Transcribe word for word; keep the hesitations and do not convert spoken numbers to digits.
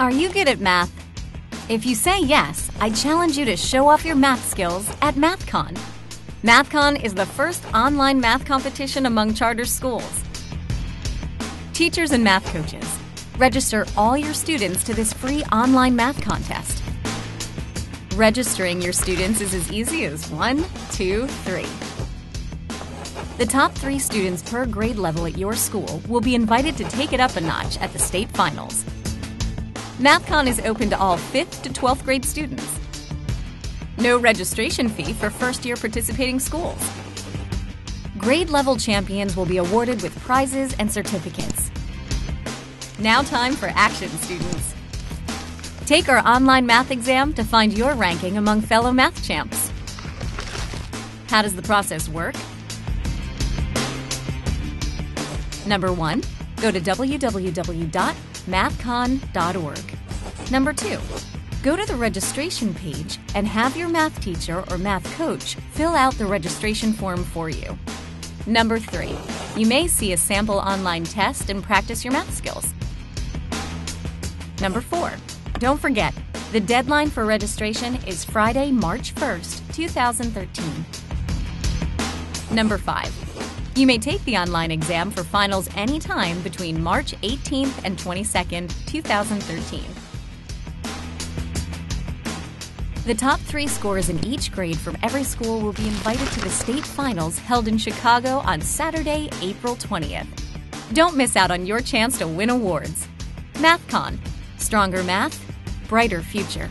Are you good at math? If you say yes, I challenge you to show off your math skills at MathCon. MathCon is the first online math competition among charter schools. Teachers and math coaches, register all your students to this free online math contest. Registering your students is as easy as one, two, three. The top three students per grade level at your school will be invited to take it up a notch at the state finals. MathCon is open to all fifth to twelfth grade students. No registration fee for first-year participating schools. Grade-level champions will be awarded with prizes and certificates. Now time for action, students. Take our online math exam to find your ranking among fellow math champs. How does the process work? Number one, go to w w w dot mathcon dot org. Number two, go to the registration page and have your math teacher or math coach fill out the registration form for you. Number three, you may see a sample online test and practice your math skills. Number four, don't forget, the deadline for registration is Friday, March first, two thousand thirteen. Number five, you may take the online exam for finals anytime between March eighteenth and twenty-second, two thousand thirteen. The top three scores in each grade from every school will be invited to the state finals held in Chicago on Saturday, April twentieth. Don't miss out on your chance to win awards. MathCon. Stronger math, brighter future.